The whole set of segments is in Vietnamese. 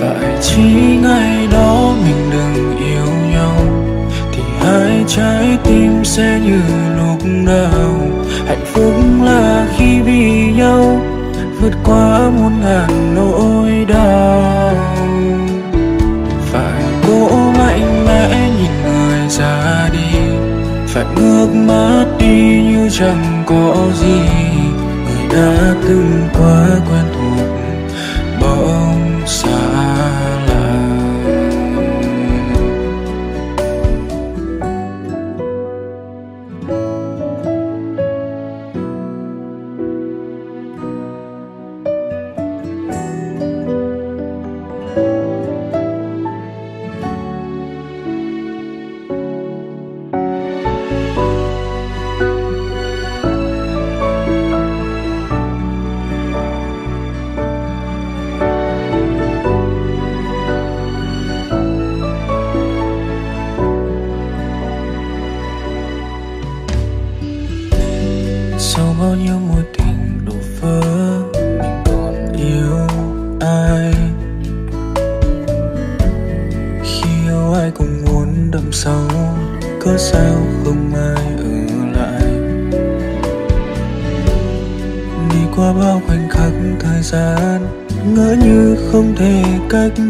Phải chỉ ngày đó mình đừng yêu nhau thì hai trái tim sẽ như lúc nào. Hạnh phúc là khi vì nhau vượt qua muôn ngàn nỗi đau. Phải cố mạnh mẽ nhìn người ra đi, phải ngước mắt đi như chẳng có gì. Người đã từng quá quen thuộc bỗng xa lạ.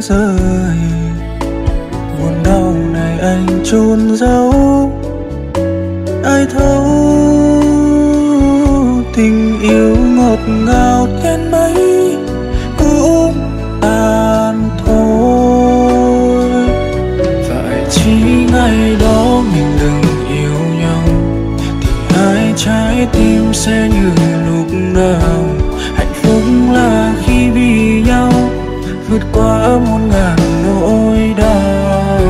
Rơi buồn đau này anh chôn giấu, ai thấu tình yêu ngọt ngào đến mấy cũng tàn thôi. Phải chỉ ngày đó mình đừng yêu nhau thì hai trái tim sẽ như lúc nào. Hạnh phúc là khi vì nhau vượt qua muôn ngàn nỗi đau.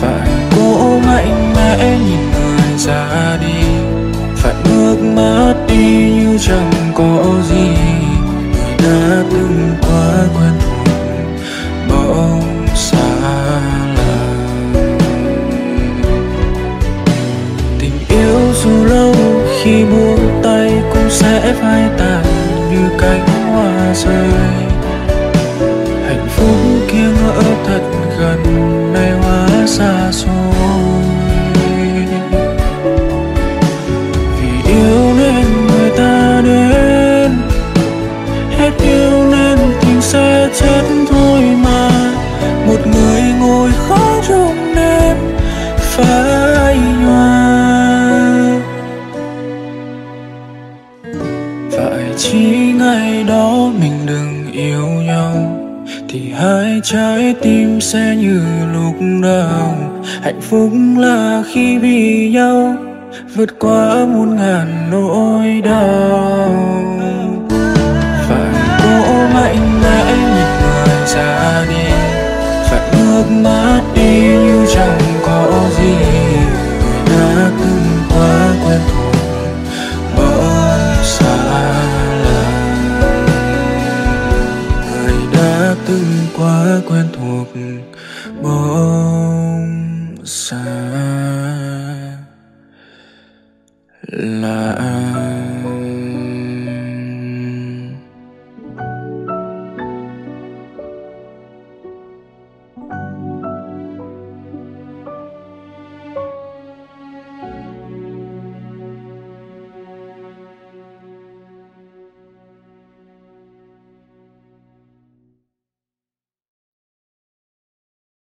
Phải cố mạnh mẽ nhìn người ra đi, phải ngước mắt đi như chẳng có gì. Người đã từng quá quen thuộc bỗng xa lạ. Tình yêu dù lâu khi buông tay cũng sẽ phai tàn như cánh hoa rơi. Hạnh phúc kia ngỡ thật gần nay hóa xa xôi. Vì yêu nên người ta đến, hết yêu nên tình sẽ chết thôi mà. Một người ngồi khói trong đêm phải nhòa. Phải chỉ ngày đó mình đừng yêu nhau thì hai trái tim sẽ như lúc nào. Hạnh phúc là khi vì nhau vượt qua muôn ngàn nỗi đau. Phải cố mạnh mẽ nhìn người ra đi, phải ngước mắt đi như chẳng có gì. Người đã từng quá quen thuộc bỗng xa lạ. Từng quá quen thuộc bỗng xa.